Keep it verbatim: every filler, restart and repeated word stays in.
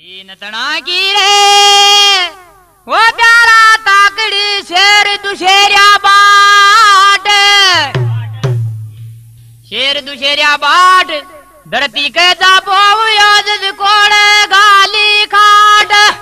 तीन तना की रे वो प्यारा ताकड़ी शेर दुशेरिया बाट, शेर दुशेरिया बाट धरती के दाबो योज कोड़े गाली खाट।